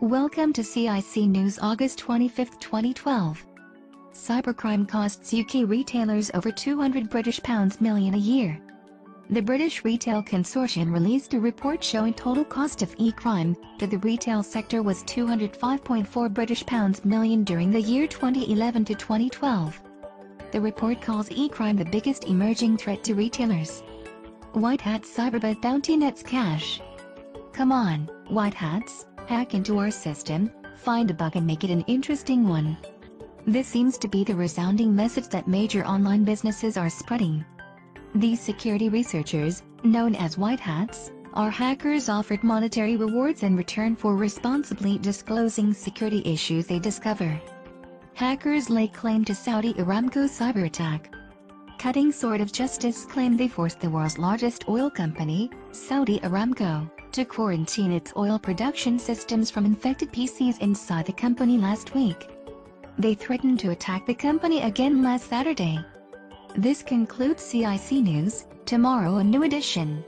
Welcome to CIC News August 25, 2012. Cybercrime costs UK retailers over £200 million a year. The British Retail Consortium released a report showing total cost of e-crime to the retail sector was £205.4 million during the year 2011 to 2012. The report calls e-crime the biggest emerging threat to retailers. White Hat Cyberbug bounty nets cash. Come on, White Hats. Hack into our system, find a bug and make it an interesting one. This seems to be the resounding message that major online businesses are spreading. These security researchers, known as White Hats, are hackers offered monetary rewards in return for responsibly disclosing security issues they discover. Hackers lay claim to Saudi Aramco cyber attack. Cutting Sword of Justice claim they forced the world's largest oil company, Saudi Aramco, to quarantine its oil production systems from infected PCs inside the company last week. They threatened to attack the company again last Saturday. This concludes CIC News. Tomorrow, a new edition.